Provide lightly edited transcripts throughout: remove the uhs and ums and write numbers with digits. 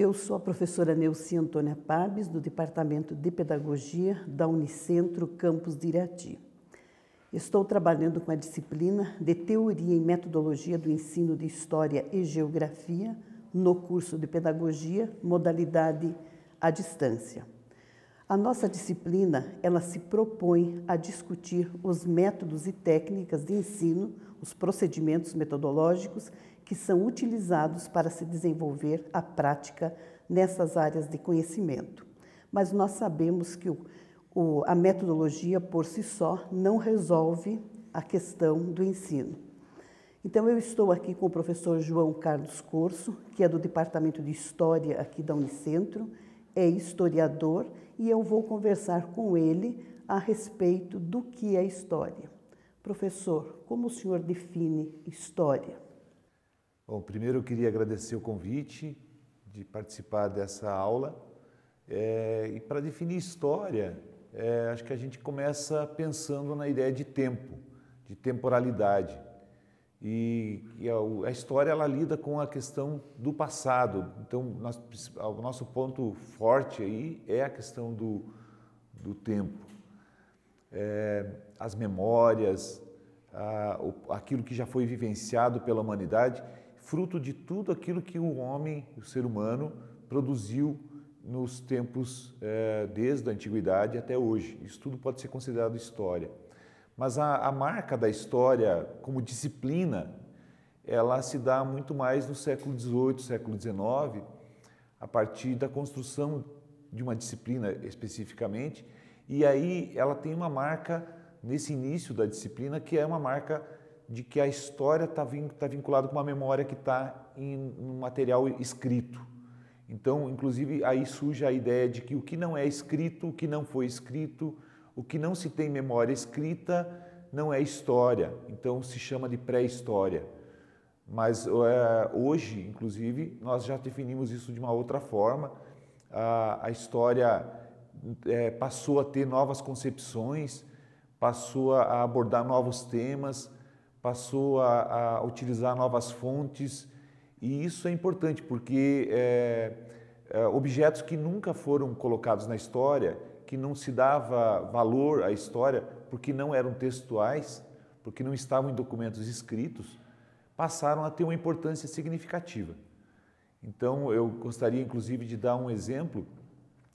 Eu sou a professora Nelsi Antonia Pabis, do Departamento de Pedagogia da Unicentro, campus de Irati. Estou trabalhando com a disciplina de Teoria e Metodologia do Ensino de História e Geografia no curso de Pedagogia, modalidade à distância. A nossa disciplina, ela se propõe a discutir os métodos e técnicas de ensino, os procedimentos metodológicos que são utilizados para se desenvolver a prática nessas áreas de conhecimento. Mas nós sabemos que a metodologia por si só não resolve a questão do ensino. Então eu estou aqui com o professor João Carlos Corso, que é do Departamento de História aqui da Unicentro, é historiador, e eu vou conversar com ele a respeito do que é história. Professor, como o senhor define história? Bom, primeiro eu queria agradecer o convite de participar dessa aula. E para definir história, acho que a gente começa pensando na ideia de tempo, de temporalidade. E a história, ela lida com a questão do passado. Então, o nosso ponto forte aí é a questão do tempo. As memórias, aquilo que já foi vivenciado pela humanidade, fruto de tudo aquilo que o homem, o ser humano, produziu nos tempos desde a antiguidade até hoje. Isso tudo pode ser considerado história. Mas a marca da história como disciplina, ela se dá muito mais no século XVIII, século XIX, a partir da construção de uma disciplina especificamente, e aí ela tem uma marca nesse início da disciplina, que é uma marca de que a história está vinculada com uma memória que está em um material escrito. Então, inclusive, aí surge a ideia de que o que não é escrito, o que não foi escrito, o que não se tem memória escrita, não é história. Então, se chama de pré-história. Mas hoje, inclusive, nós já definimos isso de uma outra forma. A história passou a ter novas concepções, passou a abordar novos temas, passou a utilizar novas fontes, e isso é importante porque objetos que nunca foram colocados na história, que não se dava valor à história porque não eram textuais, porque não estavam em documentos escritos, passaram a ter uma importância significativa. Então, eu gostaria, inclusive, de dar um exemplo.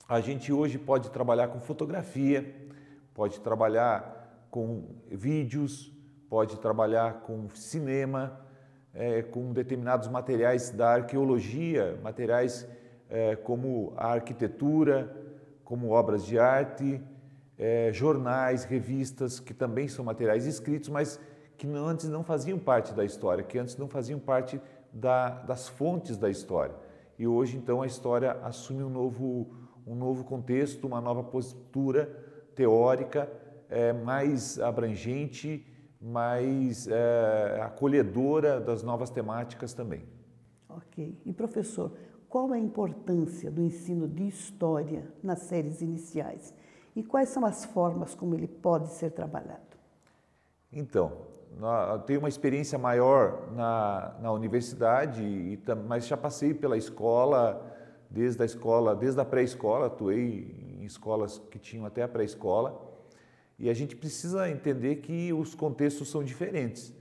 A gente hoje pode trabalhar com fotografia, pode trabalhar com vídeos, pode trabalhar com cinema, com determinados materiais da arqueologia, materiais como a arquitetura, como obras de arte, jornais, revistas, que também são materiais escritos, mas que antes não faziam parte da história, que antes não faziam parte das fontes da história. E hoje, então, a história assume um novo contexto, uma nova postura teórica, mais abrangente, mais acolhedora das novas temáticas também. Ok. E, professor, qual é a importância do ensino de história nas séries iniciais? E quais são as formas como ele pode ser trabalhado? Então, eu tenho uma experiência maior na universidade, mas já passei pela escola, desde a pré-escola, atuei em escolas que tinham até a pré-escola, e a gente precisa entender que os contextos são diferentes,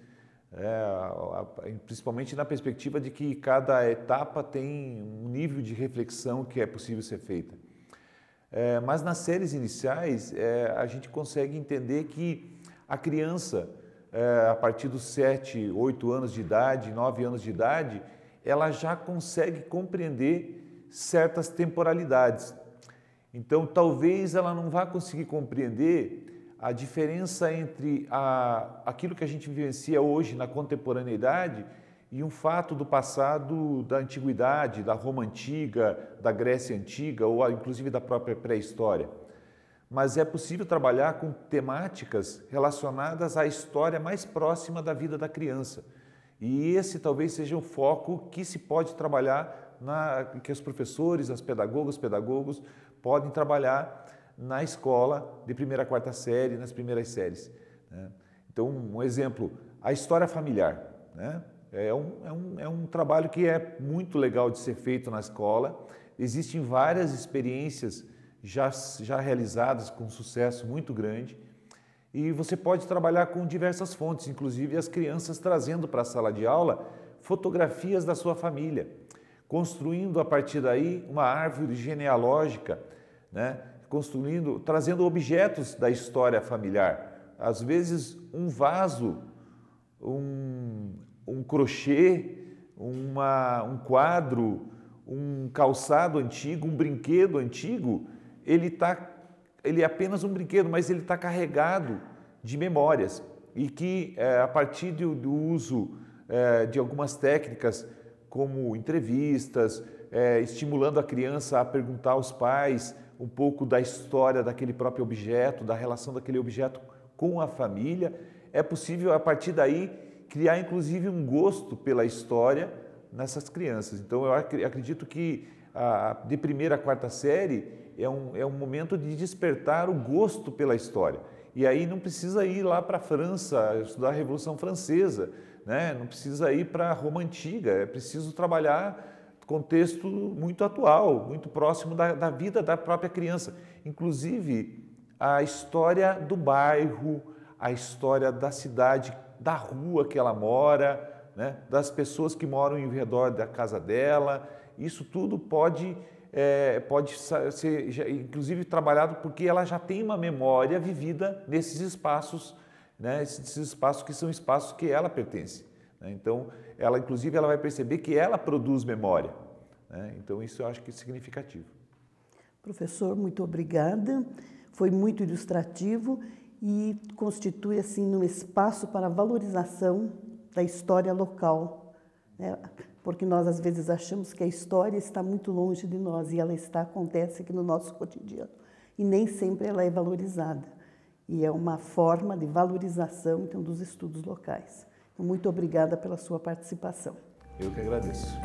principalmente na perspectiva de que cada etapa tem um nível de reflexão que é possível ser feita. Mas nas séries iniciais, a gente consegue entender que a criança, a partir dos 7, 8 anos de idade, 9 anos de idade, ela já consegue compreender certas temporalidades. Então, talvez ela não vá conseguir compreender a diferença entre aquilo que a gente vivencia hoje na contemporaneidade e um fato do passado da antiguidade, da Roma Antiga, da Grécia Antiga ou inclusive da própria pré-história. Mas é possível trabalhar com temáticas relacionadas à história mais próxima da vida da criança. E esse talvez seja um foco que se pode trabalhar, que os professores, as pedagogas, pedagogos podem trabalhar na escola de primeira a quarta série, nas primeiras séries, né? Então, um exemplo, a história familiar, né? É um trabalho que é muito legal de ser feito na escola. Existem várias experiências já realizadas com sucesso muito grande. E você pode trabalhar com diversas fontes, inclusive as crianças trazendo para a sala de aula fotografias da sua família, construindo a partir daí uma árvore genealógica, né? Trazendo objetos da história familiar. Às vezes um vaso, um crochê, um quadro, um calçado antigo, um brinquedo antigo, ele é apenas um brinquedo, mas ele está carregado de memórias e que a partir do uso de algumas técnicas como entrevistas, estimulando a criança a perguntar aos pais um pouco da história daquele próprio objeto, da relação daquele objeto com a família, é possível a partir daí criar inclusive um gosto pela história nessas crianças. Então eu acredito que de primeira a quarta série é um momento de despertar o gosto pela história. E aí não precisa ir lá para a França, estudar a Revolução Francesa, né? Não precisa ir para a Roma Antiga, é preciso trabalhar contexto muito atual, muito próximo da vida da própria criança. Inclusive a história do bairro, a história da cidade, da rua que ela mora, né? Das pessoas que moram em redor da casa dela, isso tudo pode ser, inclusive, trabalhado porque ela já tem uma memória vivida nesses espaços, né? Esses espaços que são espaços que ela pertence, né? Então, ela, inclusive, ela vai perceber que ela produz memória, né? Então, isso eu acho que é significativo. Professor, muito obrigada. Foi muito ilustrativo e constitui, assim, um espaço para a valorização da história local, né? Porque nós às vezes achamos que a história está muito longe de nós e ela acontece aqui no nosso cotidiano e nem sempre ela é valorizada. E é uma forma de valorização, então, dos estudos locais. Então, muito obrigada pela sua participação. Eu que agradeço.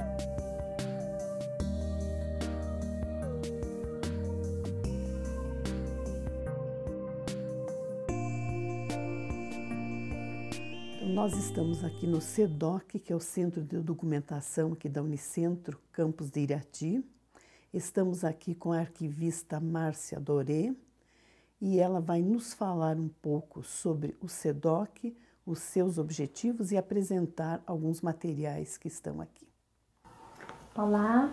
Nós estamos aqui no CEDOC, que é o Centro de Documentação aqui da Unicentro, campus de Irati. Estamos aqui com a arquivista Márcia Doré e ela vai nos falar um pouco sobre o CEDOC, os seus objetivos e apresentar alguns materiais que estão aqui. Olá.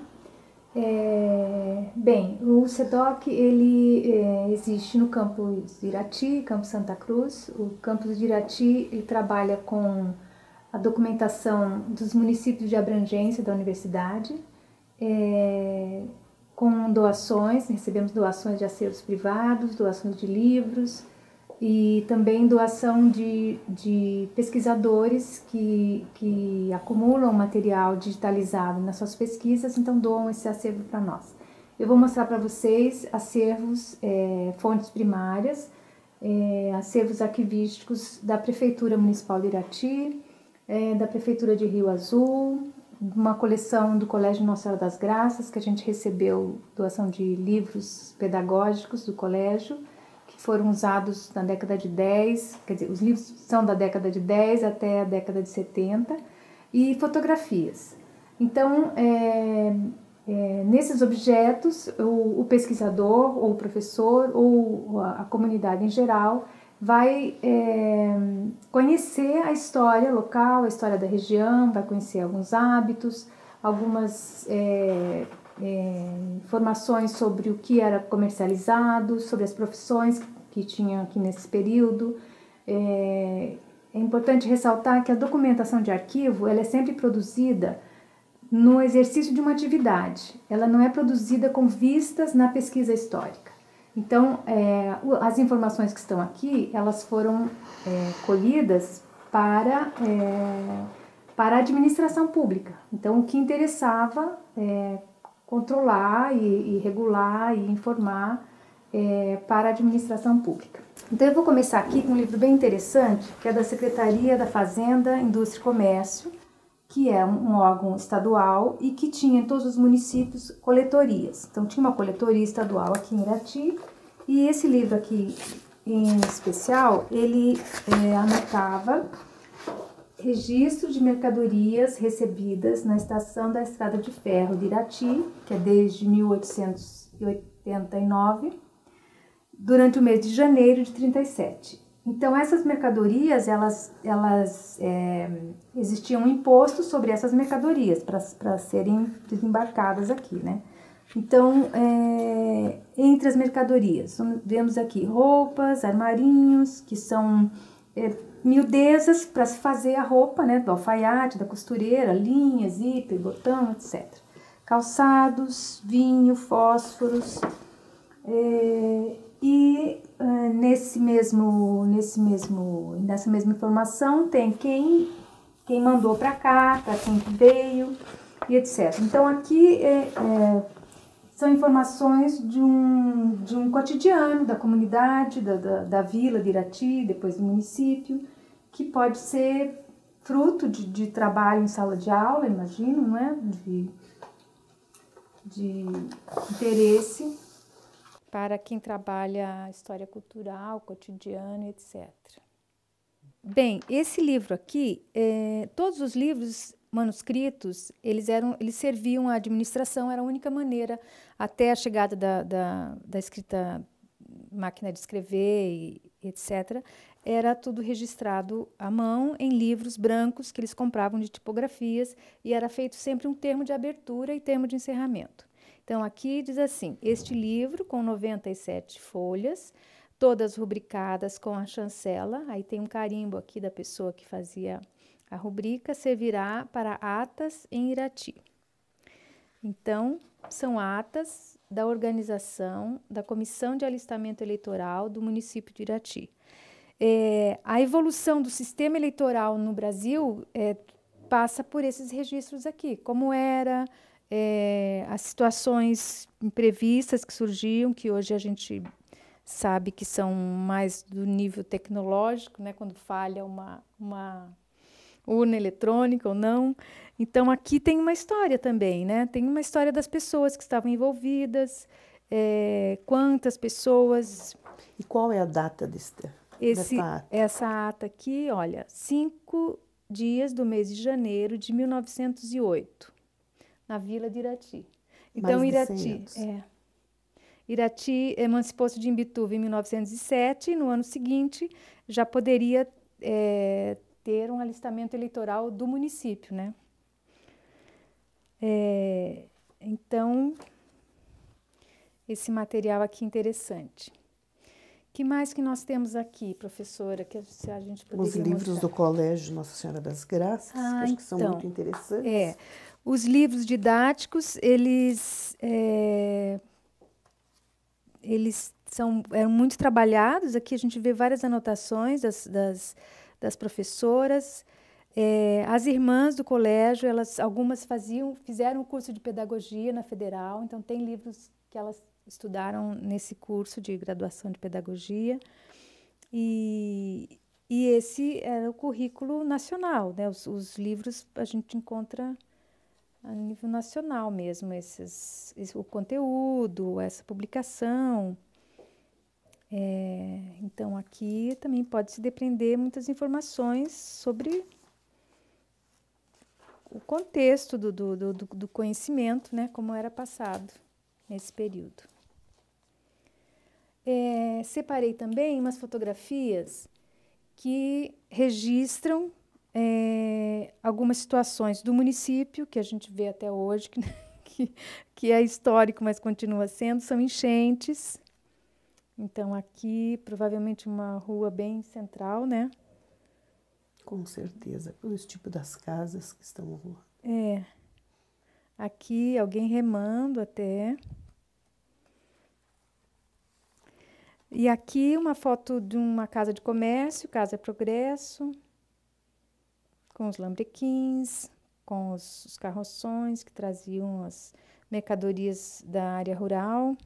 Bem, o CEDOC ele existe no campus de Irati, campus Santa Cruz. O campus de Irati ele trabalha com a documentação dos municípios de abrangência da universidade, com doações, recebemos doações de acervos privados, doações de livros e também doação de pesquisadores que acumulam material digitalizado nas suas pesquisas, então doam esse acervo para nós. Eu vou mostrar para vocês acervos, fontes primárias, acervos arquivísticos da Prefeitura Municipal de Irati, da Prefeitura de Rio Azul, uma coleção do Colégio Nossa Senhora das Graças, que a gente recebeu doação de livros pedagógicos do colégio, foram usados na década de 10, quer dizer, os livros são da década de 10 até a década de 70, e fotografias. Então, nesses objetos, o pesquisador, ou o professor, ou a comunidade em geral, vai conhecer a história local, a história da região, vai conhecer alguns hábitos, algumas informações sobre o que era comercializado, sobre as profissões que tinha aqui nesse período. É importante ressaltar que a documentação de arquivo ela é sempre produzida no exercício de uma atividade, ela não é produzida com vistas na pesquisa histórica. Então, as informações que estão aqui, elas foram colhidas para a administração pública. Então, o que interessava controlar e regular e informar para a administração pública. Então eu vou começar aqui com um livro bem interessante, que é da Secretaria da Fazenda, Indústria e Comércio, que é um órgão estadual e que tinha em todos os municípios coletorias. Então tinha uma coletoria estadual aqui em Irati e esse livro aqui em especial, ele anotava registro de mercadorias recebidas na estação da Estrada de Ferro de Irati, que é desde 1889, durante o mês de janeiro de 37. Então, essas mercadorias, existia um imposto sobre essas mercadorias para serem desembarcadas aqui, né? Então, entre as mercadorias, vemos aqui roupas, armarinhos, que são miudezas para se fazer a roupa, né? Do alfaiate, da costureira, linha, zíper, botão, etc. Calçados, vinho, fósforos. Nessa mesma informação tem quem mandou para cá, para quem veio e etc. Então aqui são informações de um cotidiano da comunidade, da vila de Irati, depois do município, que pode ser fruto de trabalho em sala de aula, imagino, não é? De interesse. Para quem trabalha história cultural, cotidiano, etc. Bem, esse livro aqui, todos os livros manuscritos, eles serviam à administração, era a única maneira, até a chegada da escrita, máquina de escrever, e etc., era tudo registrado à mão em livros brancos que eles compravam de tipografias, e era feito sempre um termo de abertura e termo de encerramento. Então, aqui diz assim, este livro com 97 folhas, todas rubricadas com a chancela, aí tem um carimbo aqui da pessoa que fazia a rubrica, servirá para atas em Irati. Então, são atas da organização da Comissão de Alistamento Eleitoral do município de Irati. A evolução do sistema eleitoral no Brasil passa por esses registros aqui, como era... as situações imprevistas que surgiam, que hoje a gente sabe que são mais do nível tecnológico, né, quando falha uma urna eletrônica ou não. Então, aqui tem uma história também, né? Tem uma história das pessoas que estavam envolvidas, quantas pessoas... E qual é a data dessa ata? Essa ata aqui, olha, 5 dias do mês de janeiro de 1908. Na vila de Irati. Então, Irati emancipou-se de Imbituva em 1907, e no ano seguinte já poderia ter um alistamento eleitoral do município, né? Então, esse material aqui interessante. O que mais que nós temos aqui, professora, que a gente poderia mostrar? Os livros do Colégio Nossa Senhora das Graças, que acho que são muito interessantes. Os livros didáticos, eles eram muito trabalhados. Aqui a gente vê várias anotações das professoras. As irmãs do colégio, algumas fizeram o curso de pedagogia na Federal, então tem livros que elas estudaram nesse curso de graduação de pedagogia. E esse era o currículo nacional, né? Os livros a gente encontra... a nível nacional mesmo, o conteúdo, essa publicação. Então, aqui também pode-se depender muitas informações sobre o contexto do conhecimento, né, como era passado nesse período. Separei também umas fotografias que registram algumas situações do município, que a gente vê até hoje, que é histórico, mas continua sendo, são enchentes. Então, aqui, provavelmente, uma rua bem central, né? Com certeza, pelo tipo das casas que estão lá. Aqui, alguém remando até. E aqui, uma foto de uma casa de comércio, Casa Progresso, com os lambrequins, com os carroções que traziam as mercadorias da área rural.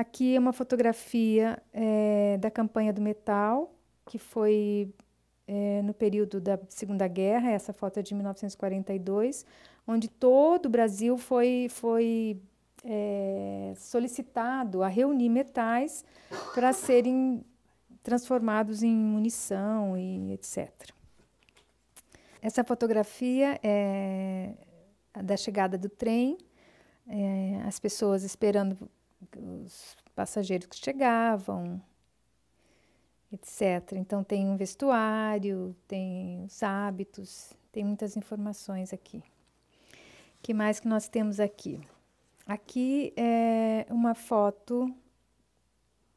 Aqui é uma fotografia da campanha do metal, que foi no período da Segunda Guerra, essa foto é de 1942, onde todo o Brasil foi solicitado a reunir metais para serem transformados em munição e etc. Essa fotografia é da chegada do trem, as pessoas esperando os passageiros que chegavam, etc. Então tem um vestuário, tem os hábitos, tem muitas informações aqui. O que mais que nós temos aqui? Aqui é uma foto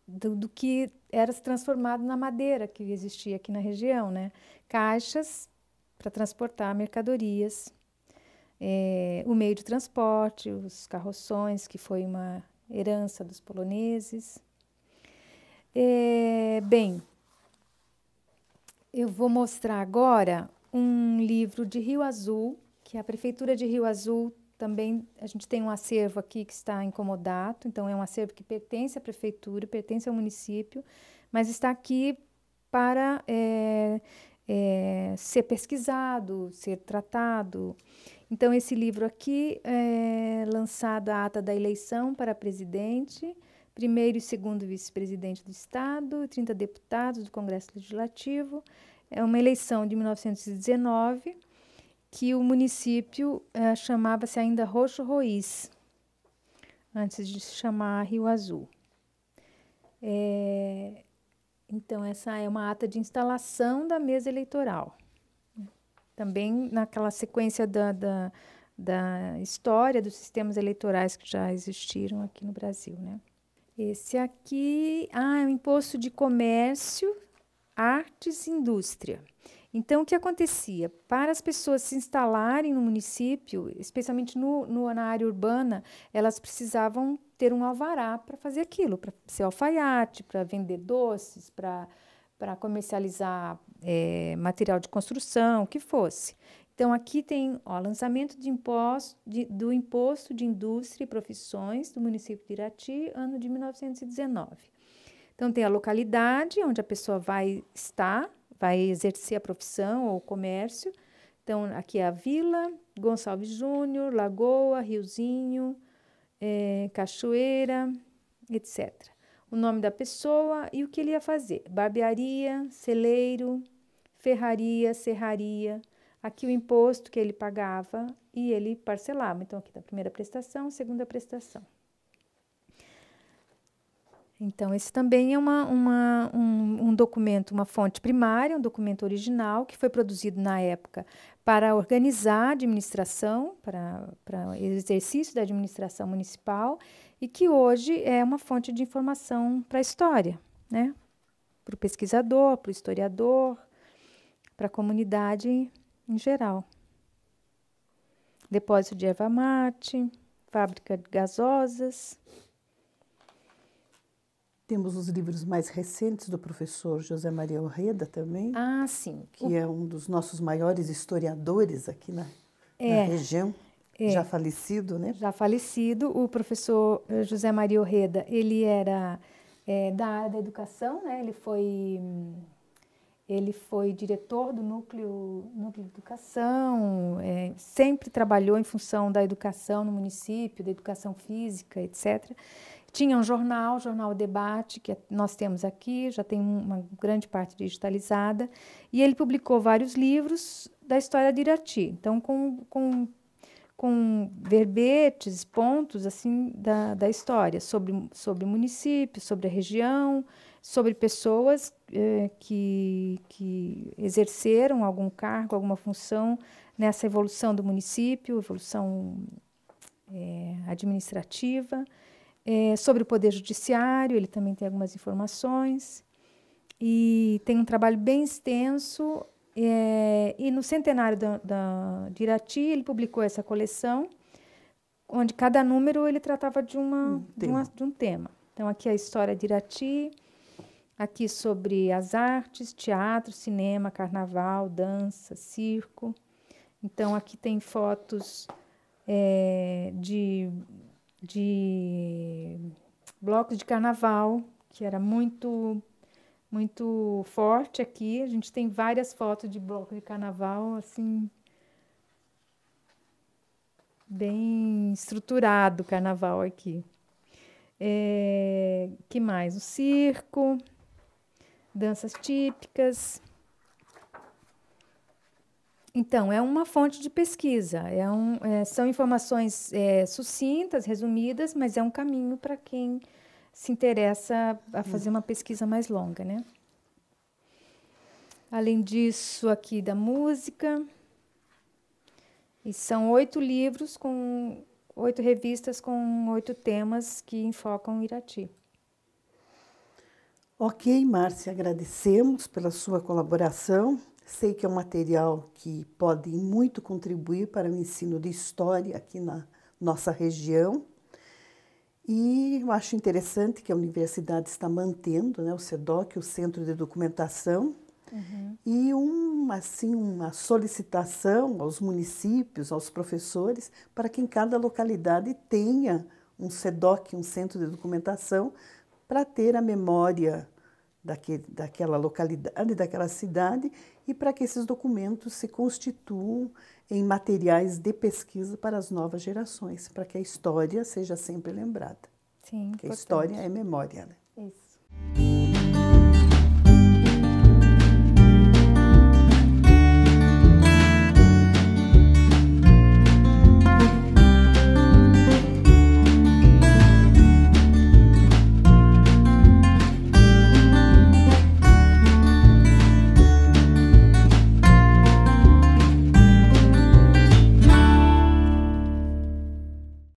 do que era transformado na madeira que existia aqui na região, né? Caixas para transportar mercadorias, o meio de transporte, os carroções, que foi uma herança dos poloneses. Bem, eu vou mostrar agora um livro de Rio Azul, que a Prefeitura de Rio Azul também, a gente tem um acervo aqui que está em comodato, então é um acervo que pertence à prefeitura, pertence ao município, mas está aqui para ser pesquisado, ser tratado. Então esse livro aqui é lançado a ata da eleição para presidente, primeiro e segundo vice-presidente do Estado, 30 deputados do Congresso Legislativo. É uma eleição de 1919, que o município chamava-se ainda Rocha Roiz, antes de se chamar Rio Azul. Então, essa é uma ata de instalação da mesa eleitoral. Também naquela sequência da história dos sistemas eleitorais que já existiram aqui no Brasil, né? Esse aqui, é o Imposto de Comércio, Artes e Indústria. Então, o que acontecia? Para as pessoas se instalarem no município, especialmente na área urbana, elas precisavam ter um alvará para fazer aquilo, para ser alfaiate, para vender doces, para comercializar material de construção, o que fosse. Então, aqui tem o lançamento do Imposto de Indústria e Profissões do município de Irati, ano de 1919. Então, tem a localidade onde a pessoa vai estar, vai exercer a profissão ou o comércio. Então, aqui é a Vila, Gonçalves Júnior, Lagoa, Riozinho, Cachoeira, etc. O nome da pessoa e o que ele ia fazer. Barbearia, celeiro, ferraria, serraria. Aqui o imposto que ele pagava e ele parcelava. Então, aqui da primeira prestação, segunda prestação. Então, esse também é um documento, uma fonte primária, um documento original que foi produzido na época para organizar a administração, para o exercício da administração municipal e que hoje é uma fonte de informação para a história, né? Para o pesquisador, para o historiador, para a comunidade em geral. Depósito de erva mate, fábrica de gasosas. Temos os livros mais recentes do professor José Maria Orreda também. Ah, sim. Que é um dos nossos maiores historiadores aqui na região, já falecido, né? Já falecido. O professor José Maria Orreda, ele era da área da educação, né? Ele foi diretor do núcleo de educação, sempre trabalhou em função da educação no município, da educação física, etc. Tinha um jornal, Jornal Debate, que nós temos aqui, já tem uma grande parte digitalizada, e ele publicou vários livros da história de Irati, então com verbetes, pontos assim da história, sobre o município, sobre a região, sobre pessoas que exerceram algum cargo, alguma função nessa evolução do município, evolução administrativa. Sobre o Poder Judiciário, ele também tem algumas informações, e tem um trabalho bem extenso, e no centenário de Irati ele publicou essa coleção, onde cada número ele tratava de um tema. Então aqui a história de Irati, aqui sobre as artes, teatro, cinema, carnaval, dança, circo. Então aqui tem fotos de blocos de carnaval, que era muito, muito forte aqui. A gente tem várias fotos de blocos de carnaval, assim, bem estruturado o carnaval aqui. Que mais? O circo, danças típicas. Então, é uma fonte de pesquisa, são informações sucintas, resumidas, mas é um caminho para quem se interessa a fazer uma pesquisa mais longa, né? Além disso, aqui da música, e são 8 livros com 8 revistas com 8 temas que enfocam Irati. Ok, Márcia, agradecemos pela sua colaboração. Sei que é um material que pode muito contribuir para o ensino de história aqui na nossa região. E eu acho interessante que a universidade está mantendo, né, o CEDOC, o Centro de Documentação, e uma solicitação aos municípios, aos professores, para que em cada localidade tenha um CEDOC, um Centro de Documentação, para ter a memória daquela localidade, daquela cidade, e para que esses documentos se constituam em materiais de pesquisa para as novas gerações, para que a história seja sempre lembrada. Sim, porque a história é memória, né? Isso.